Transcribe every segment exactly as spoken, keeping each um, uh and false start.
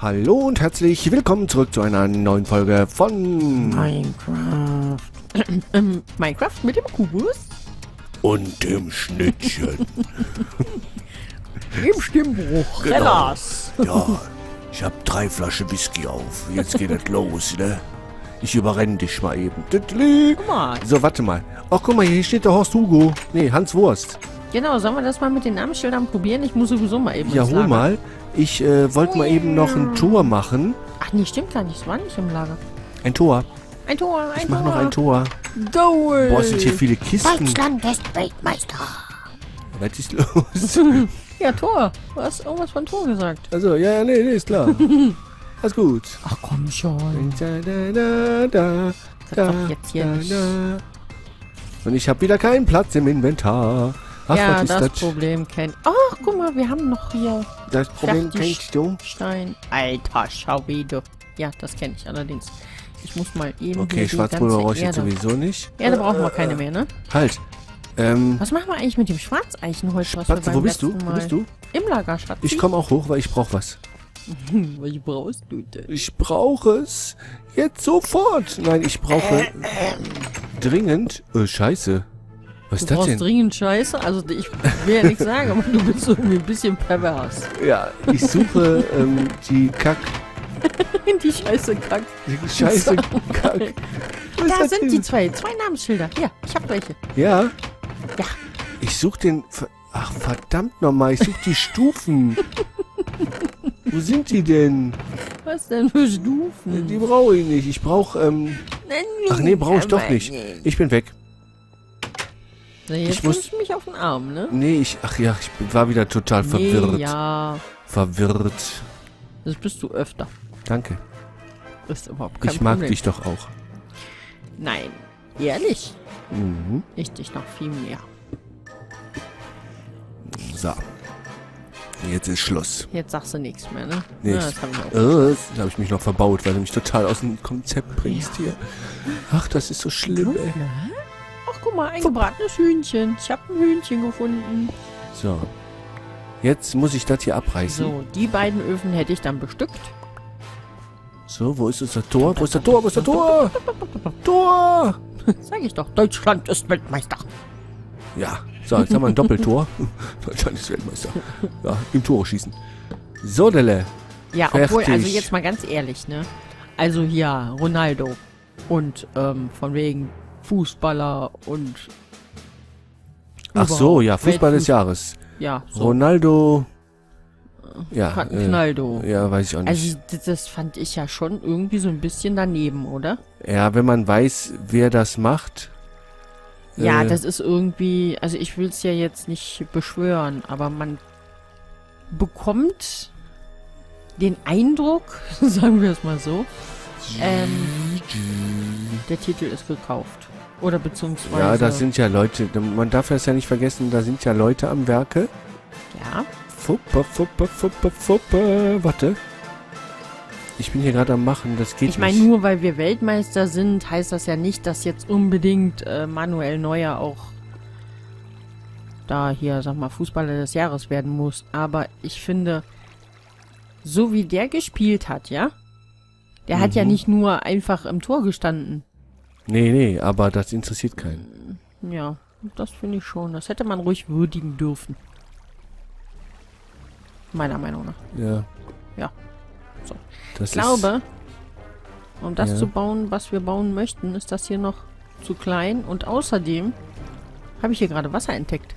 Hallo und herzlich willkommen zurück zu einer neuen Folge von Minecraft. Ähm, Minecraft mit dem Kubus? Und dem Schnittchen. Im Stimmbruch. Genau. Ja, ich habe drei Flaschen Whisky auf. Jetzt geht das los, ne? Ich überrenne dich mal eben. Guck mal. So, warte mal. Ach, guck mal, hier steht der Horst Hugo. Nee, Hans Wurst. Genau, sollen wir das mal mit den Namensschildern probieren? Ich muss sowieso mal eben. Ja, hol mal. Ich äh, wollte mal eben noch ein Tor machen. Ach, nee, stimmt gar nicht. Das war nicht im Lager. Ein Tor. Ein Tor, ein Tor. Ich mach noch ein Tor. Doll. Boah, es sind hier viele Kisten. Deutschland ist Weltmeister. Was ist los? Ja, Tor. Du hast irgendwas von Tor gesagt. Also, ja, ja, nee, nee, ist klar. Alles gut. Ach komm schon. Da, da, da, da, da, doch jetzt hier da, da. Und ich habe wieder keinen Platz im Inventar. Ach, ja, was das, das Problem kennt. Ach, guck mal, wir haben noch hier. Das Problem kennst du? Stein. Alter, schau wieder. Ja, das kenne ich allerdings. Ich muss mal eben. Okay, Schwarzpulver brauche ich jetzt sowieso nicht. Erde äh, brauchen wir keine mehr, ne? Halt. Ähm, was machen wir eigentlich mit dem Schwarzeichenholz? Schwarze, wo bist du? Wo bist du? Im Lager, Schatz. Ich komme auch hoch, weil ich brauche was. Was brauchst du denn? Ich brauche es jetzt sofort. Nein, ich brauche äh, äh, dringend äh, Scheiße. Was ist das denn? Du brauchst dringend Scheiße? Also ich will ja nichts sagen, aber du bist irgendwie ein bisschen pervers. Ja, ich suche ähm, die Kack. Die Scheiße Kack. Die Scheiße Kack. Was da sind denn? Die zwei. Zwei Namensschilder. Ja, ich hab welche. Ja? Ja. Ich suche den... Ach, verdammt nochmal. Ich suche die Stufen. Wo sind die denn? Was denn für Stufen? Die brauche ich nicht. Ich brauche, ähm... Ach nee, brauche ich doch nicht. Ich bin weg. Na, jetzt ich muss mich auf den Arm, ne? Nee, ich... Ach ja, ich war wieder total nee, verwirrt. Ja. Verwirrt. Das bist du öfter. Danke. Das ist überhaupt kein Ich mag Problem. Dich doch auch. Nein. Ehrlich? Mhm. Ich dich noch viel mehr. So. Jetzt ist Schluss. Jetzt sagst du nichts mehr, ne? Nichts. Ja, oh, da habe ich mich noch verbaut, weil du mich total aus dem Konzept bringst ja. hier. Ach, das ist so schlimm, ey. Ach, guck mal, ein Ver gebratenes Hühnchen. Ich habe ein Hühnchen gefunden. So. Jetzt muss ich das hier abreißen. So, die beiden Öfen hätte ich dann bestückt. So, wo ist unser Tor? Wo ist der Tor? Wo ist der Tor? Tor! Sag ich doch, Deutschland ist Weltmeister. Ja, so, jetzt haben wir ein Doppeltor. Deutschland ist Weltmeister. Ja, im Tore schießen. So, Delle. Ja, fertig. Obwohl, also jetzt mal ganz ehrlich, ne? Also hier, Ronaldo und ähm, von wegen Fußballer und... Ach so, ja, Fußball des Jahres. Ja, so. Ronaldo... Ja, Knaldo. Äh, ja, weiß ich auch nicht. Also das, das fand ich ja schon irgendwie so ein bisschen daneben, oder? Ja, wenn man weiß, wer das macht. Ja, äh, das ist irgendwie, also ich will es ja jetzt nicht beschwören, aber man bekommt den Eindruck, sagen wir es mal so, ähm, der Titel ist gekauft. Oder beziehungsweise... Ja, da sind ja Leute, man darf das ja nicht vergessen, da sind ja Leute am Werke. Ja. Fuppe, fuppe, fuppe, fuppe. Warte. Ich bin hier gerade am Machen, das geht nicht. Ich meine, nur weil wir Weltmeister sind, heißt das ja nicht, dass jetzt unbedingt äh, Manuel Neuer auch da hier, sag mal, Fußballer des Jahres werden muss. Aber ich finde, so wie der gespielt hat, ja? Der mhm. hat ja nicht nur einfach im Tor gestanden. Nee, nee, aber das interessiert keinen. Ja, das finde ich schon. Das hätte man ruhig würdigen dürfen. Meiner Meinung nach. Ja. Ja. So. Das ich glaube, ist... um das ja. zu bauen, was wir bauen möchten, ist das hier noch zu klein. Und außerdem habe ich hier gerade Wasser entdeckt.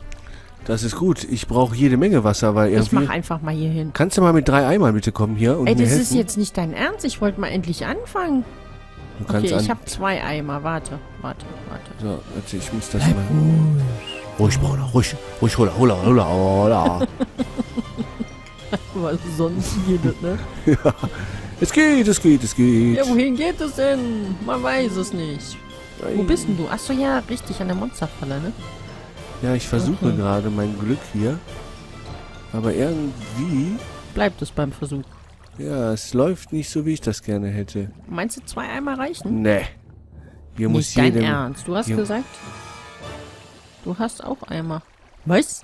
Das ist gut. Ich brauche jede Menge Wasser, weil irgendwie... Ich mache einfach mal hier hin. Kannst du mal mit drei Eimern bitte kommen hier und Ey, mir das helfen? Ist jetzt nicht dein Ernst. Ich wollte mal endlich anfangen. Du kannst okay, an... ich habe zwei Eimer. Warte, warte, warte. So, warte, ich muss das Bleib mal... Ruhig, ruhig, ruhig, ruhig, hola, hola, hola, hola. Was sonst hier, ne? Ja, es geht, es geht, es geht. Ja, wohin geht es denn? Man weiß es nicht. Nein. Wo bist denn du? Achso, ja, richtig, an der Monsterfalle, ne? Ja, ich versuche okay. gerade mein Glück hier. Aber irgendwie... Bleibt es beim Versuch. Ja, es läuft nicht so, wie ich das gerne hätte. Meinst du, zwei Eimer reichen? Nee. Hier nicht muss dein jedem, Ernst. Du hast hier. gesagt, du hast auch Eimer. Was?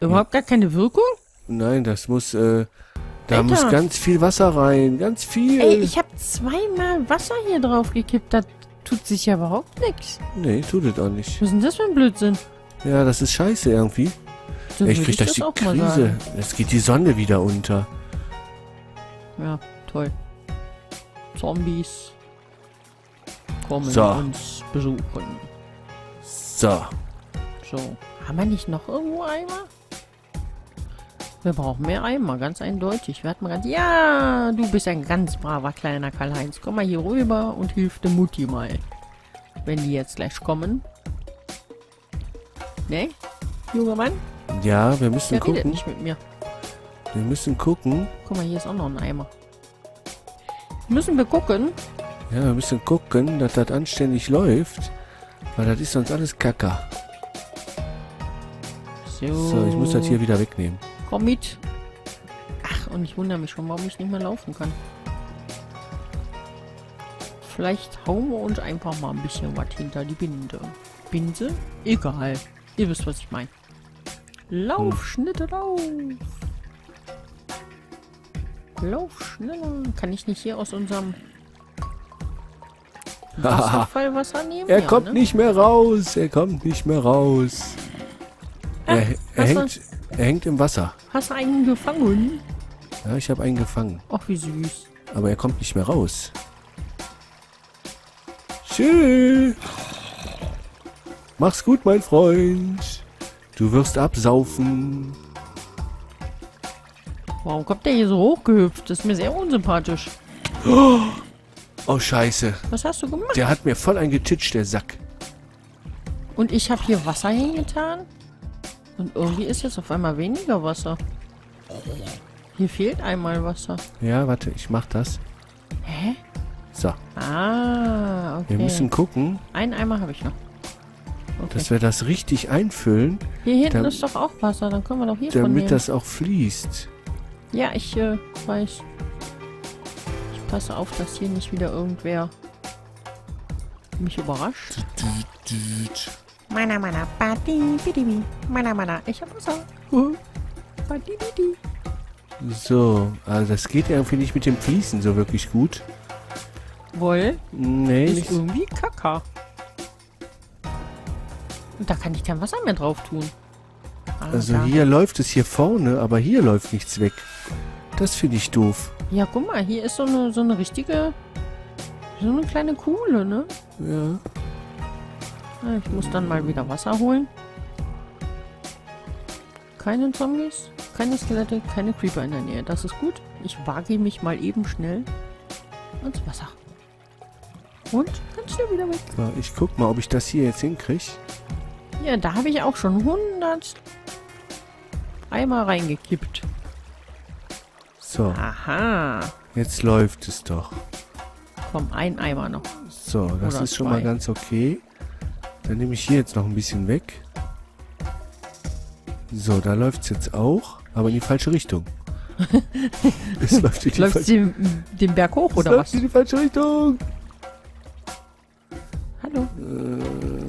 Überhaupt ja. gar keine Wirkung? Nein, das muss, äh, da Alter. muss ganz viel Wasser rein. Ganz viel. Ey, ich habe zweimal Wasser hier drauf gekippt. Das tut sich ja überhaupt nichts. Nee, tut es auch nicht. Was ist denn das für ein Blödsinn? Ja, das ist scheiße irgendwie. So Ey, ich krieg ich das, das die Krise. Jetzt geht die Sonne wieder unter. Ja, toll. Zombies kommen so. uns besuchen. So. So. Haben wir nicht noch irgendwo Eimer? Wir brauchen mehr Eimer, ganz eindeutig. Wir hatten mal ganz... Ja, du bist ein ganz braver kleiner Karl-Heinz. Komm mal hier rüber und hilf der Mutti mal. Wenn die jetzt gleich kommen. Ne? Junger Mann? Ja, wir müssen der gucken. Redet nicht mit mir. Wir müssen gucken. Guck mal, hier ist auch noch ein Eimer. Müssen wir gucken? Ja, wir müssen gucken, dass das anständig läuft. Weil das ist sonst alles Kacker. So. So, ich muss das hier wieder wegnehmen. Komm mit. Ach, und ich wundere mich schon, warum ich nicht mehr laufen kann. Vielleicht hauen wir uns einfach mal ein bisschen was hinter die Binde. Binse? Egal. Ihr wisst, was ich meine. Lauf, hm. Schnitte, lauf. Lauf, schneller. Kann ich nicht hier aus unserem Wasserfall Wasser nehmen? Er ja, kommt ne? nicht mehr raus. Er kommt nicht mehr raus. Ach, er, er, hängt, er hängt im Wasser. Hast du einen gefangen? Ja, ich habe einen gefangen. Ach, wie süß. Aber er kommt nicht mehr raus. Tschüss. Mach's gut, mein Freund. Du wirst absaufen. Warum kommt der hier so hochgehüpft? Das ist mir sehr unsympathisch. Oh, oh scheiße. Was hast du gemacht? Der hat mir voll eingetitscht, der Sack. Und ich habe hier Wasser hingetan? Und irgendwie ist jetzt auf einmal weniger Wasser. Hier fehlt einmal Wasser. Ja, warte, ich mach das. Hä? So. Ah, okay. Wir müssen gucken. Einen Eimer habe ich noch. Okay. Dass wir das richtig einfüllen. Hier hinten ist doch auch Wasser, dann können wir doch hier von nehmen. Damit das auch fließt. Ja, ich äh, weiß. Ich passe auf, dass hier nicht wieder irgendwer mich überrascht. Mana, mana, badi, bidibi. Mana, mana, ich hab Wasser. Badi, bidi. So, also das geht ja irgendwie nicht mit dem Fließen so wirklich gut. Woll? Nee. Ist irgendwie Kaka. Und da kann ich kein Wasser mehr drauf tun. Also Alter. Hier läuft es hier vorne, aber hier läuft nichts weg. Das finde ich doof. Ja, guck mal, hier ist so eine, so eine richtige, so eine kleine Kuhle, ne? Ja. Ich muss dann mal wieder Wasser holen. Keine Zombies, keine Skelette, keine Creeper in der Nähe. Das ist gut. Ich wage mich mal eben schnell ans Wasser. Und ganz schnell wieder weg. So, ich guck mal, ob ich das hier jetzt hinkriege. Ja, da habe ich auch schon hundert Eimer reingekippt. So. Aha. Jetzt läuft es doch. Komm, ein Eimer noch. So, das Oder ist zwei. schon mal ganz okay. Dann nehme ich hier jetzt noch ein bisschen weg. So, da läuft es jetzt auch, aber in die falsche Richtung. Es läuft in die läuft den, den Berg hoch, es oder läuft was? in die falsche Richtung. Hallo. Äh,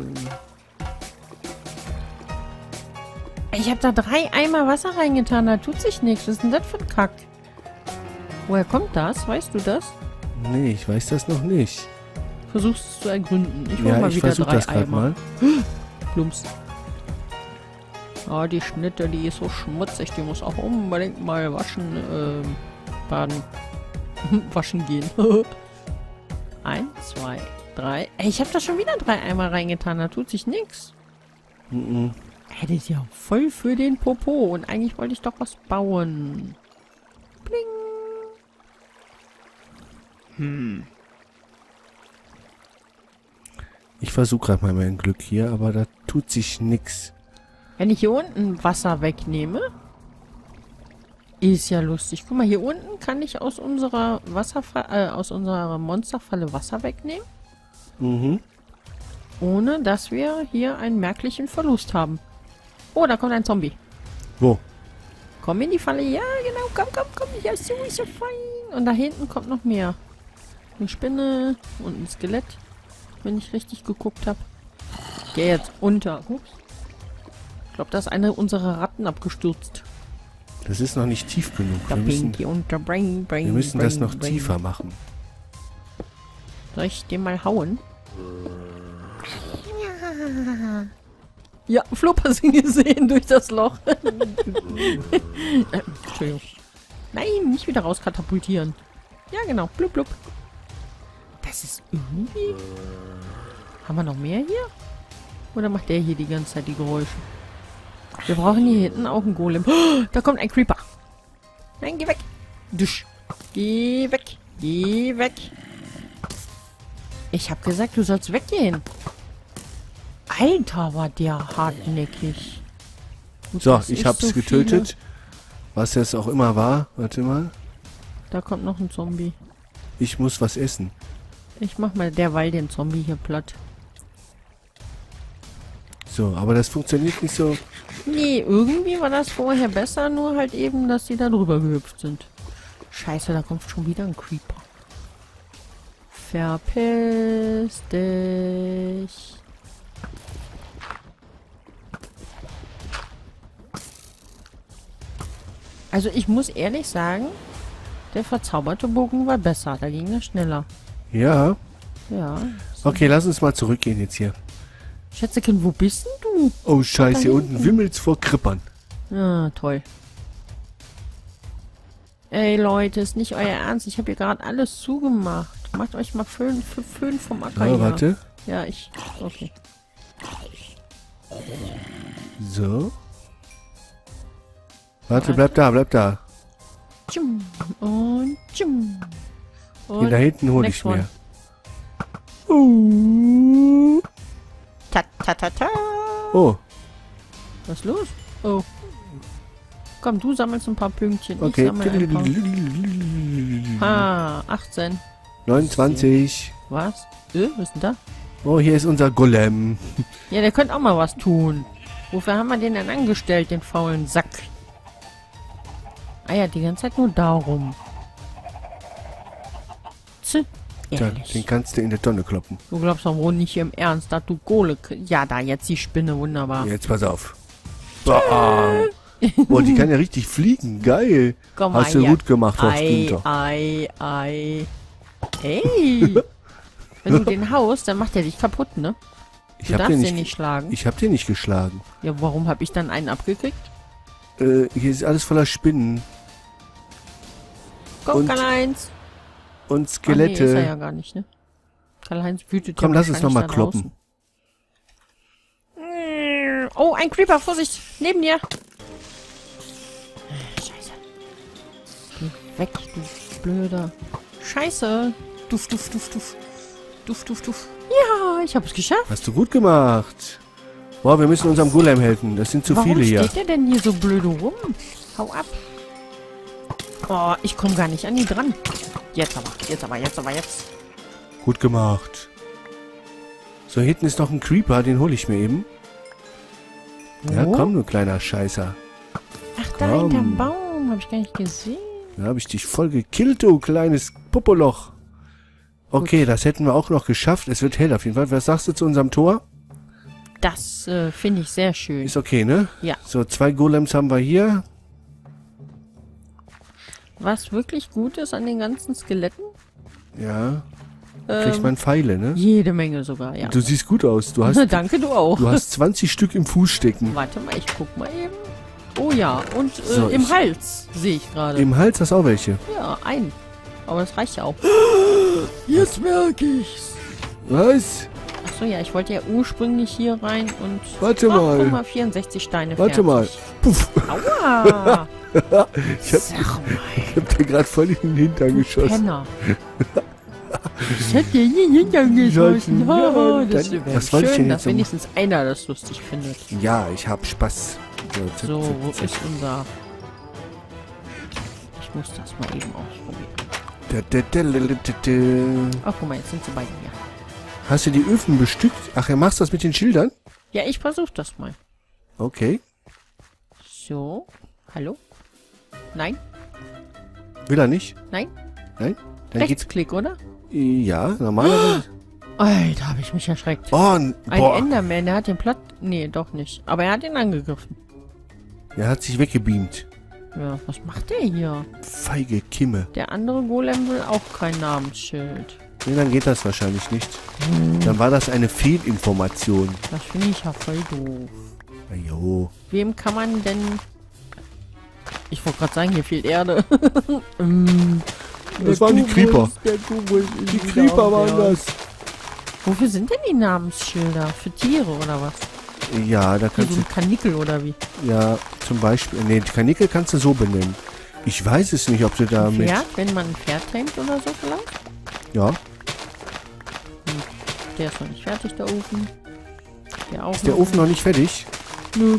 ich habe da drei Eimer Wasser reingetan, da tut sich nichts. Was ist denn das für ein Kack? Woher kommt das? Weißt du das? Nee, ich weiß das noch nicht. Versuchst es zu ergründen. Ich hole ja, mal ich wieder drei das Eimer. Plumps. Ah, oh, die Schnitte, die ist so schmutzig. Die muss auch unbedingt mal waschen, ähm, baden. waschen gehen. Eins, zwei, drei. Ey, ich habe da schon wieder drei Eimer reingetan. Da tut sich nichts. Mm-mm. Ey, das ist ja voll für den Popo. Und eigentlich wollte ich doch was bauen. Bling. Hm. Ich versuche gerade mal mein Glück hier, aber da tut sich nichts. Wenn ich hier unten Wasser wegnehme, ist ja lustig. Guck mal, hier unten kann ich aus unserer Wasserfalle, äh, aus unserer Monsterfalle Wasser wegnehmen. Mhm. Ohne, dass wir hier einen merklichen Verlust haben. Oh, da kommt ein Zombie. Wo? Komm in die Falle. Ja, genau. Komm, komm, komm. Ja, so ist ja fein. Und da hinten kommt noch mehr. Eine Spinne und ein Skelett. wenn ich richtig geguckt habe. Geh jetzt unter. Ups. Ich glaube, da ist eine unserer Ratten abgestürzt. Das ist noch nicht tief genug. Wir müssen, unter. Brain, brain, wir müssen brain, das noch brain. tiefer machen. Soll ich den mal hauen? Ja, ja Flop hast ihn gesehen durch das Loch. äh, Entschuldigung. Nein, nicht wieder rauskatapultieren. Ja, genau. Blub, blub. Das ist irgendwie... Haben wir noch mehr hier? Oder macht der hier die ganze Zeit die Geräusche? Wir brauchen hier hinten auch einen Golem. Oh, da kommt ein Creeper. Nein, geh weg. Dusch. Geh weg. Geh weg. Ich hab gesagt, du sollst weggehen. Alter, war der hartnäckig. Und so, ich hab's so getötet. Viele. Was es auch immer war. Warte mal. Da kommt noch ein Zombie. Ich muss was essen. Ich mach mal derweil den Zombie hier platt. So, aber das funktioniert nicht so... Nee, irgendwie war das vorher besser, nur halt eben, dass die da drüber gehüpft sind. Scheiße, da kommt schon wieder ein Creeper. Verpiss dich. Also ich muss ehrlich sagen, der verzauberte Bogen war besser, da ging er schneller. Ja. Ja. So. Okay, lass uns mal zurückgehen jetzt hier. Schätzekind, wo bist denn du? Oh, scheiße, hier unten wimmelt's vor Krippern. Ah, toll. Ey, Leute, ist nicht euer Ernst. Ich habe hier gerade alles zugemacht. Macht euch mal Föhn, Föhn vom Acker hier. Oh, warte. Ja, ich... Okay. So. Warte, bleib da, bleib da. Und... Und da hinten hole ich mir. Uh. Ta, ta, ta, ta. Oh. Was ist los? Oh. Komm, du sammelst ein paar Pünktchen. Ich okay. sammel ein paar. Ah, achtzehn. neunundzwanzig. Was? Äh, was ist denn da? Oh, hier ist unser Golem. Ja, der könnte auch mal was tun. Wofür haben wir den denn angestellt, den faulen Sack? Ah ja, die ganze Zeit nur darum. Zäh. Dann, den kannst du in der Tonne kloppen. Du glaubst doch wohl nicht im Ernst, dass du Kohle... Ja, da jetzt die Spinne, wunderbar. Jetzt pass auf. Boah, Boah die kann ja richtig fliegen, geil. Komm, hast du gut gemacht, Horst Günther. Ei, ei, ei. Ey, wenn du den haust, dann macht er dich kaputt, ne? Du ich hab darfst den nicht, den nicht schlagen. Ich hab den nicht geschlagen. Ja, warum hab ich dann einen abgekriegt? Äh, hier ist alles voller Spinnen. Komm, Karl-Heinz. Und Skelette. Ah, nee, ist er ja gar nicht, ne? Karl-Heinz wütet. Komm, ja lass uns nochmal kloppen. Draußen. Oh, ein Creeper, Vorsicht! Neben dir! Scheiße. Geh weg, du blöder. Scheiße! Duff, duff, duff, duff. Duff, duff, duff. Ja, ich hab's geschafft. Hast du gut gemacht. Boah, wir müssen unserem Golem helfen. Das sind zu Warum viele hier. Warum steht der denn hier so blöde rum? Hau ab. Oh, ich komme gar nicht an die dran. Jetzt aber, jetzt aber, jetzt aber, jetzt. Gut gemacht. So, hinten ist noch ein Creeper, den hole ich mir eben. Oh. Ja, komm, du kleiner Scheißer. Ach, komm. Da hinterm Baum, habe ich gar nicht gesehen. Da habe ich dich voll gekillt, du kleines Popoloch. Okay, gut. Das hätten wir auch noch geschafft. Es wird hell auf jeden Fall. Was sagst du zu unserem Tor? Das äh, finde ich sehr schön. Ist okay, ne? Ja. So, zwei Golems haben wir hier. Was wirklich gut ist an den ganzen Skeletten? Ja. Ähm, kriegt man Pfeile, ne? Jede Menge sogar, ja. Du siehst gut aus. Du hast, danke, du auch. Du hast zwanzig Stück im Fuß stecken. Warte mal, ich guck mal eben. Oh ja, und äh, so, im Hals sehe ich gerade. Im Hals hast du auch welche? Ja, ein. Aber das reicht ja auch. Jetzt merke ich's. Was? Achso, ja, ich wollte ja ursprünglich hier rein und... Warte oh, mal. Guck mal, vierundsechzig Steine Warte fertig. mal. Puff. Aua. Ich hab, ich hab dir gerade voll in den Hintern geschossen. Ich hätte dir nie in den Hintern geschossen. Oh, das dann, was wollte ich denn jetzt dass so wenigstens machen? Einer das lustig findet. Ja, ich hab Spaß. So, so zip, wo zip. ist unser... Ich muss das mal eben ausprobieren. Ach, oh, guck mal, jetzt sind sie beide hier. Hast du die Öfen bestückt? Ach, ja, machst du das mit den Schildern? Ja, ich versuch das mal. Okay. So, hallo? Nein. Will er nicht? Nein. Nein? Dann Rechtsklick, geht's... oder? Ja, normalerweise. Alter, habe ich mich erschreckt. Oh, ein Enderman, der hat den Platt... Nee, doch nicht. Aber er hat ihn angegriffen. Er hat sich weggebeamt. Ja, was macht der hier? Feige Kimme. Der andere Golem will auch kein Namensschild. Nee, dann geht das wahrscheinlich nicht. Hm. Dann war das eine Fehlinformation. Das finde ich ja voll doof. Na jo. Wem kann man denn... Ich wollte gerade sagen, hier fehlt Erde. Das waren die Creeper. Die Creeper waren das. Wofür sind denn die Namensschilder? Für Tiere oder was? Ja, da kannst du... Karnickel oder wie? Ja, zum Beispiel... Nee, Karnickel kannst du so benennen. Ich weiß es nicht, ob du damit... Pferd, wenn man ein Pferd hängt oder so vielleicht? Ja. Der ist noch nicht fertig, der Ofen. Der Ofen ist der Ofen noch nicht fertig? Nö.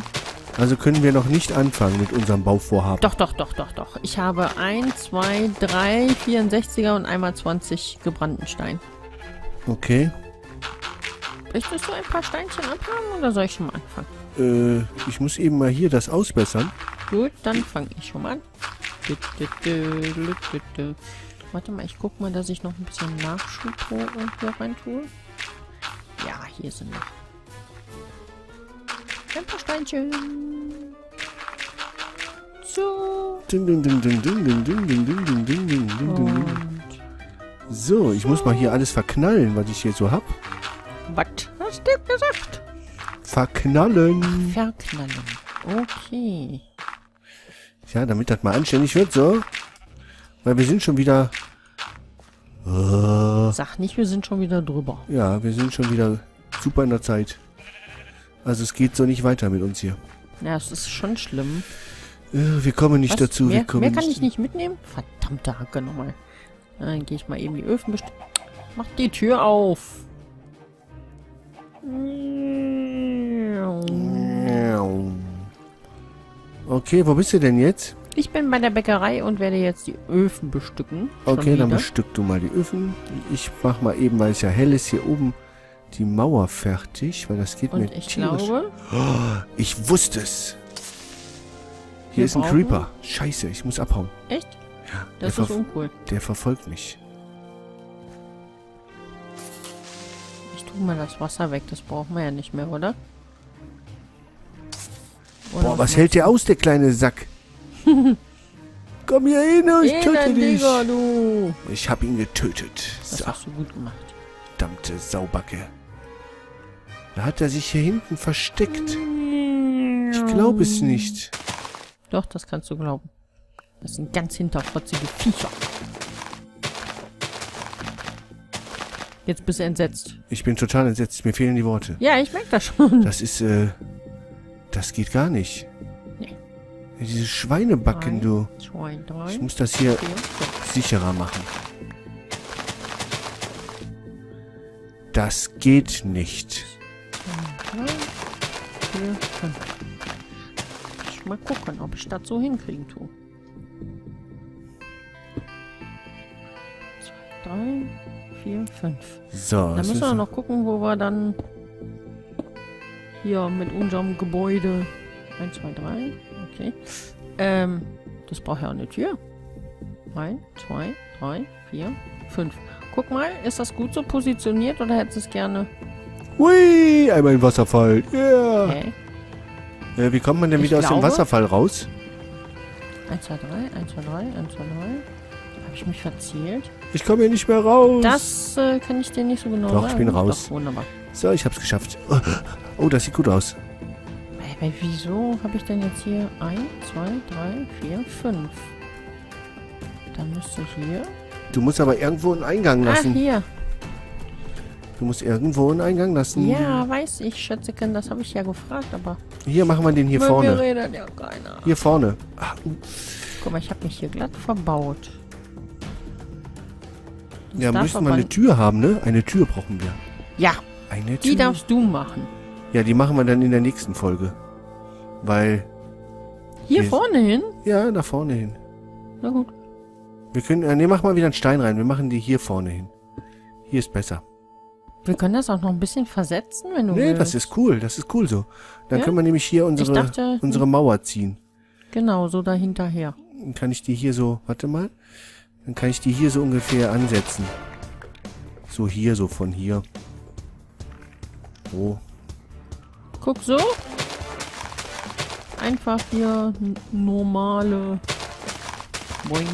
Also können wir noch nicht anfangen mit unserem Bauvorhaben. Doch, doch, doch, doch, doch. Ich habe eins, zwei, drei, vierundsechziger und einmal zwanzig gebrannten Stein. Okay. Möchtest du ein paar Steinchen abhaben oder soll ich schon mal anfangen? Äh, ich muss eben mal hier das ausbessern. Gut, dann fange ich schon mal an. Warte mal, ich guck mal, dass ich noch ein bisschen Nachschub hier rein tue. Ja, hier sind noch. Ein paar Steinchen. So. Ding, ding, ding, ding, ding, ding, ding, ding, ding, ding, ding, ding. So, ich so. muss mal hier alles verknallen, was ich hier so hab. Was hast du gesagt? Verknallen. Ach, verknallen. Okay. Ja, damit das mal anständig wird, so. Weil wir sind schon wieder... Uh, Sag nicht, wir sind schon wieder drüber. Ja, wir sind schon wieder super in der Zeit. Also es geht so nicht weiter mit uns hier. Ja, es ist schon schlimm. Wir kommen nicht Was? dazu. Mehr, wir kommen mehr kann nicht ich nicht mitnehmen? Verdammte Hacke nochmal. Dann gehe ich mal eben die Öfen bestellen. Mach die Tür auf. Okay, wo bist du denn jetzt? Ich bin bei der Bäckerei und werde jetzt die Öfen bestücken. Schon okay, wieder. Dann bestück du mal die Öfen. Ich mach mal eben, weil es ja hell ist, hier oben die Mauer fertig, weil das geht und mir ich tierisch. Glaube, oh, ich wusste es. Hier ist ein Creeper. Scheiße, ich muss abhauen. Echt? Ja. Das ist uncool. Der verfolgt mich. Ich tue mal das Wasser weg, das brauchen wir ja nicht mehr, oder? oder Boah, was hält der aus, der kleine Sack? Komm hier hin, ich töte dich. Digger, du. Ich hab ihn getötet. Das so. hast du gut gemacht. Verdammte Saubacke. Da hat er sich hier hinten versteckt. Ich glaube es nicht. Doch, das kannst du glauben. Das sind ganz hinterfotzige Viecher. Jetzt bist du entsetzt. Ich bin total entsetzt. Mir fehlen die Worte. Ja, ich merke das schon. Das ist, äh... Das geht gar nicht. Nee. Diese Schweinebacken, drei, du. Zwei, drei, ich muss das hier vier, sicherer machen. Das geht nicht. Ich mal gucken, ob ich das so hinkriegen tue. zwei, drei, vier, fünf. So. Dann müssen wir noch gucken, wo wir dann hier mit unserem Gebäude. eins, zwei, drei. Okay. Ähm, das braucht ja auch eine Tür. eins, zwei, drei, vier, fünf. Guck mal, ist das gut so positioniert oder hättest du es gerne? Hui, einmal im Wasserfall. Yeah. Okay. Äh, wie kommt man denn ich wieder glaube, aus dem Wasserfall raus? eins, zwei, drei, eins, zwei, drei, eins, zwei, drei. Habe ich mich verzählt? Ich komme hier nicht mehr raus. Das äh, kann ich dir nicht so genau sagen. Doch, ich bin raus. Doch, wunderbar. So, ich habe es geschafft. Oh, das sieht gut aus. Hey, hey, wieso habe ich denn jetzt hier eins, zwei, drei, vier, fünf? Dann müsste ich hier... Du musst aber irgendwo einen Eingang lassen. Ah, hier. Du musst irgendwo einen Eingang lassen. Ja, weiß ich, Schätzchen, das habe ich ja gefragt, aber... Hier, machen wir den hier vorne. Redet ja keiner. Hier vorne. Ach. Guck mal, ich habe mich hier glatt verbaut. Das ja, müssen wir eine Tür haben, ne? Eine Tür brauchen wir. Ja, eine Tür. Die darfst du machen. Ja, die machen wir dann in der nächsten Folge. Weil... Hier, hier vorne hin? Ja, da vorne hin. Na gut. Wir können... Ne, mach mal wieder einen Stein rein. Wir machen die hier vorne hin. Hier ist besser. Wir können das auch noch ein bisschen versetzen, wenn du nee, willst. Ne, das ist cool. Das ist cool so. Dann ja? können wir nämlich hier unsere, dachte, unsere Mauer ziehen. Genau, so dahinterher. Dann kann ich die hier so... Warte mal. Dann kann ich die hier so ungefähr ansetzen. So hier, so von hier. Wo? Guck so. Einfach hier normale. Boing.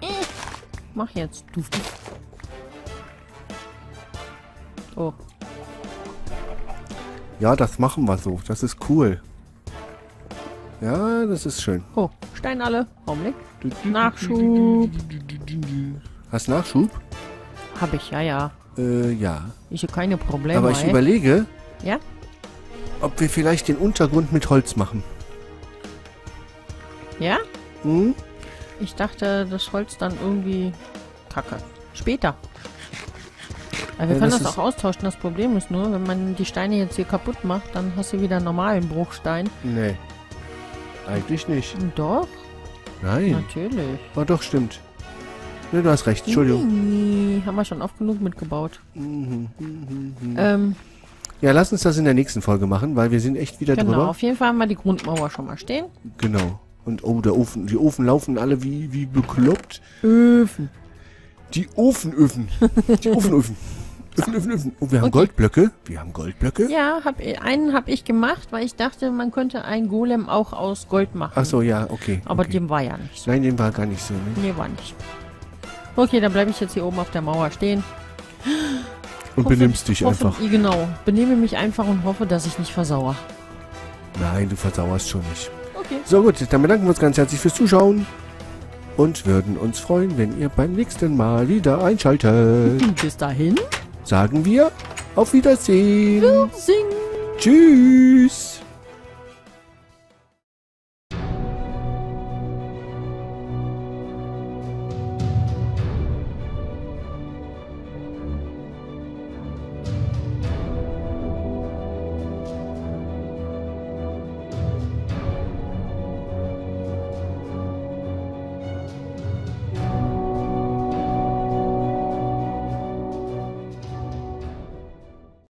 Ich mach jetzt. Duf, duf. Oh. Ja, das machen wir so. Das ist cool. Ja, das ist schön. Oh, Stein alle. Augenblick. Nachschub. Hast Nachschub? Hab ich, ja, ja. Äh, ja. Ich habe keine Probleme. Aber ich ey. überlege, ja? ob wir vielleicht den Untergrund mit Holz machen. Ja? Hm? Ich dachte, das Holz dann irgendwie kacke. Später. Aber wir ja, können das, das auch austauschen. Das Problem ist nur, wenn man die Steine jetzt hier kaputt macht, dann hast du wieder einen normalen Bruchstein. Nee. Eigentlich nicht. Doch. Nein. Natürlich. Oh, doch, stimmt. Nee, du hast recht. Entschuldigung. Haben wir schon oft genug mitgebaut. Mhm. Mhm. Ähm, ja, lass uns das in der nächsten Folge machen, weil wir sind echt wieder genau, drüber. Genau, auf jeden Fall haben wir die Grundmauer schon mal stehen. Genau. Und oh, der Ofen. Die Ofen laufen alle wie, wie bekloppt. Öfen. Die Ofenöfen. Die Ofenöfen. Öfen, öfen, öfen. Und wir haben okay. Goldblöcke. Wir haben Goldblöcke. Ja, hab, einen habe ich gemacht, weil ich dachte, man könnte einen Golem auch aus Gold machen. Ach so, ja, okay. Aber okay. dem war ja nicht so. Nein, dem war gar nicht so. Ne? Nee, war nicht. Okay, dann bleibe ich jetzt hier oben auf der Mauer stehen. Und hoffe, benimmst dich hoffe, einfach. Genau, benehme mich einfach und hoffe, dass ich nicht versauere. Nein, du versauerst schon nicht. Okay. So gut, dann bedanken wir uns ganz herzlich fürs Zuschauen. Und würden uns freuen, wenn ihr beim nächsten Mal wieder einschaltet. Bis dahin sagen wir auf Wiedersehen. Wiedersehen. Tschüss.